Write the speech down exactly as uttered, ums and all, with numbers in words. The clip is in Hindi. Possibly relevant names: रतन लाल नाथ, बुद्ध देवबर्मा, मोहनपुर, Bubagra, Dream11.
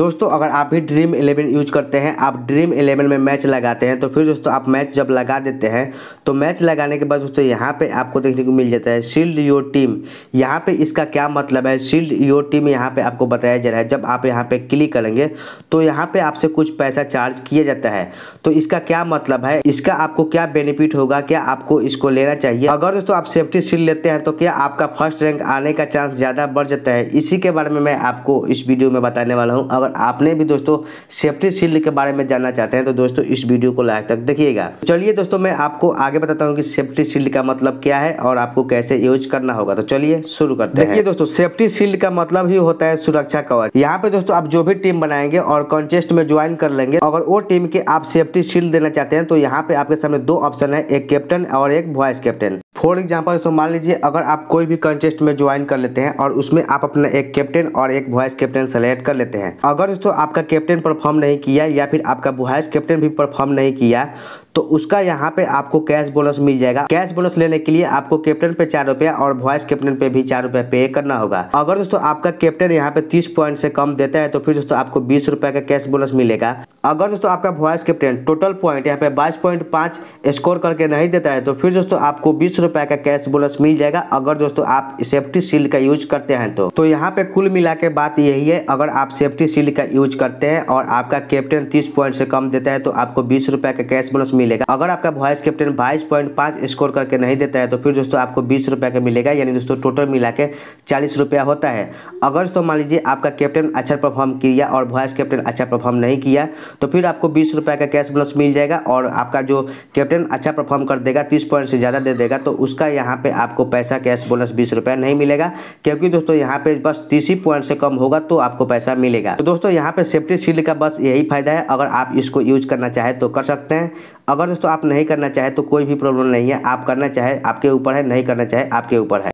दोस्तों अगर आप भी ड्रीम इलेवन यूज करते हैं, आप ड्रीम इलेवन में मैच लगाते हैं, तो फिर दोस्तों आप मैच जब लगा देते हैं तो मैच लगाने के बाद दोस्तों यहाँ पे आपको देखने को मिल जाता है शील्ड योर टीम। यहाँ पे इसका क्या मतलब है शील्ड योर टीम, यहाँ पे आपको बताया जा रहा है। जब आप यहाँ पे क्लिक करेंगे तो यहाँ पे आपसे कुछ पैसा चार्ज किया जाता है। तो इसका क्या मतलब है, इसका आपको क्या बेनिफिट होगा, क्या आपको इसको लेना चाहिए। अगर दोस्तों आप सेफ्टी शील्ड लेते हैं तो क्या आपका फर्स्ट रैंक आने का चांस ज़्यादा बढ़ जाता है, इसी के बारे में मैं आपको इस वीडियो में बताने वाला हूँ। अगर आपने भी दोस्तों सेफ्टी शील्ड के बारे में जानना चाहते हैं तो दोस्तों इस वीडियो को लास्ट तक देखिएगा। चलिए दोस्तों मैं आपको आगे बताता हूँ कि सेफ्टी शील्ड का मतलब क्या है और आपको कैसे यूज करना होगा। तो चलिए शुरू करते हैं। देखिए दोस्तों सेफ्टी शील्ड का मतलब ही होता है सुरक्षा कवच। यहाँ पे दोस्तों आप जो भी टीम बनाएंगे और कॉन्टेस्ट में ज्वाइन कर लेंगे, अगर वो टीम के आप सेफ्टी शील्ड देना चाहते हैं तो यहाँ पे आपके सामने दो ऑप्शन है, एक कैप्टन और एक वाइस कैप्टन। फॉर एग्जाम्पल दोस्तों मान लीजिए अगर आप कोई भी कॉन्टेस्ट में ज्वाइन कर लेते हैं और उसमें आप अपना एक कैप्टन और एक वाइस कैप्टन सेलेक्ट कर लेते हैं, अगर दोस्तों आपका कैप्टन परफॉर्म नहीं किया या फिर आपका वाइस कैप्टन भी परफॉर्म नहीं किया तो उसका यहाँ पे आपको कैश बोनस मिल जाएगा। कैश बोनस लेने के लिए आपको कैप्टन पे चार रुपया और वाइस कैप्टन पे भी चार रुपया पे करना होगा। अगर दोस्तों आपका कैप्टन यहाँ पे तीस पॉइंट से कम देता है तो फिर दोस्तों आपको बीस रुपया का कैश बोनस मिलेगा। अगर दोस्तों आपका वाइस कैप्टन टोटल पॉइंट यहाँ पे बाईस पॉइंट पाँच स्कोर करके नहीं देता है तो फिर दोस्तों आपको बीस रुपये का कैश बोनस मिल जाएगा, अगर दोस्तों आप सेफ्टी शील्ड का यूज करते हैं तो। तो यहाँ पे कुल मिला के बात यही है, अगर आप सेफ्टी शील्ड का यूज करते हैं और आपका कैप्टन तीस पॉइंट से कम देता है तो आपको बीस रुपये का कैश बोनस मिलेगा। अगर आपका वाइस कैप्टन बाईस पॉइंट पाँच स्कोर करके नहीं देता है तो फिर दोस्तों आपको बीस रुपये का मिलेगा, यानी दोस्तों टोटल मिला के चालीस रुपया होता है। अगर दोस्तों मान लीजिए आपका कैप्टन अच्छा परफॉर्म किया और वाइस कैप्टन अच्छा परफॉर्म नहीं किया तो फिर आपको बीस रुपये का कैश बोनस मिल जाएगा, और आपका जो कैप्टन अच्छा परफॉर्म कर देगा, तीस पॉइंट से ज़्यादा दे देगा, तो उसका यहाँ पे आपको पैसा कैश बोनस बीस रुपये नहीं मिलेगा, क्योंकि दोस्तों यहाँ पे बस तीस ही पॉइंट से कम होगा तो आपको पैसा मिलेगा। तो दोस्तों यहाँ पे सेफ्टी शील्ड का बस यही फायदा है। अगर आप इसको यूज करना चाहे तो कर सकते हैं, अगर दोस्तों आप नहीं करना चाहे तो कोई भी प्रॉब्लम नहीं है। आप करना चाहे आपके ऊपर है, नहीं करना चाहे आपके ऊपर है।